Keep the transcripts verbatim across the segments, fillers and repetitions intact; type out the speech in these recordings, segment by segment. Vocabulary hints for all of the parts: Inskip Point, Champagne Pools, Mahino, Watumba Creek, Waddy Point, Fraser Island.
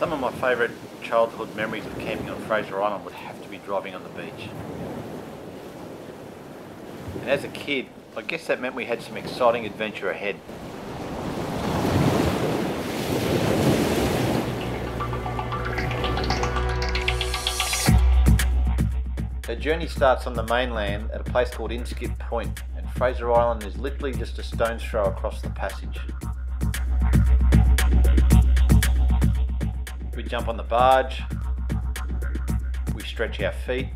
Some of my favourite childhood memories of camping on Fraser Island would have to be driving on the beach. And as a kid, I guess that meant we had some exciting adventure ahead. The journey starts on the mainland at a place called Inskip Point, and Fraser Island is literally just a stone's throw across the passage. We jump on the barge, we stretch our feet,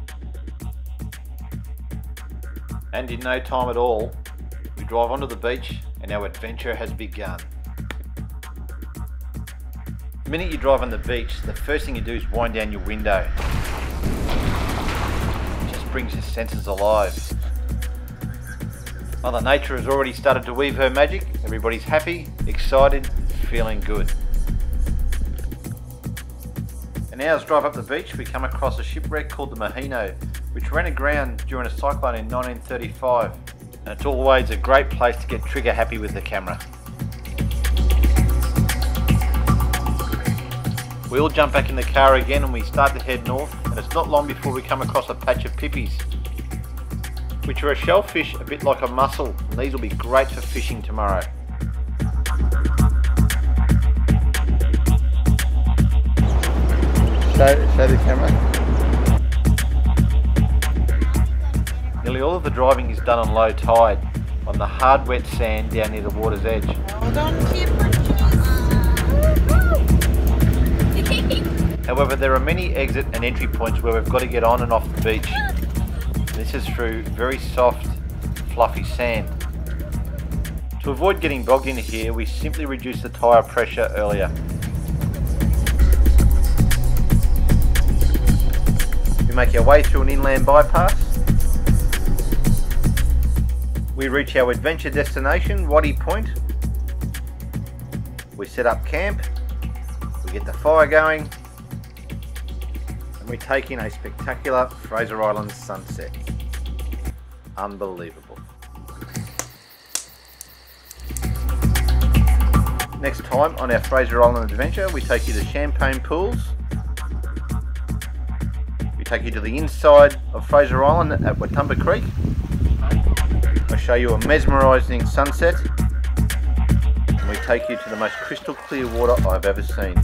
and in no time at all, we drive onto the beach and our adventure has begun. The minute you drive on the beach, the first thing you do is wind down your window. Brings your senses alive. Mother Nature has already started to weave her magic. Everybody's happy, excited, feeling good. An hour's drive up the beach, we come across a shipwreck called the Mahino, which ran aground during a cyclone in nineteen thirty-five. And it's always a great place to get trigger happy with the camera. We all jump back in the car again and we start to head north, and it's not long before we come across a patch of pippies, which are a shellfish a bit like a mussel, and these will be great for fishing tomorrow. Show, show the camera. Nearly all of the driving is done on low tide, on the hard wet sand down near the water's edge. Hold on, keep. However, there are many exit and entry points where we've got to get on and off the beach. This is through very soft, fluffy sand. To avoid getting bogged in here, we simply reduce the tyre pressure earlier. We make our way through an inland bypass. We reach our adventure destination, Waddy Point. We set up camp, we get the fire going, and we take in a spectacular Fraser Island sunset. Unbelievable. Next time on our Fraser Island adventure, we take you to Champagne Pools. We take you to the inside of Fraser Island at Watumba Creek. I show you a mesmerising sunset. And we take you to the most crystal clear water I've ever seen.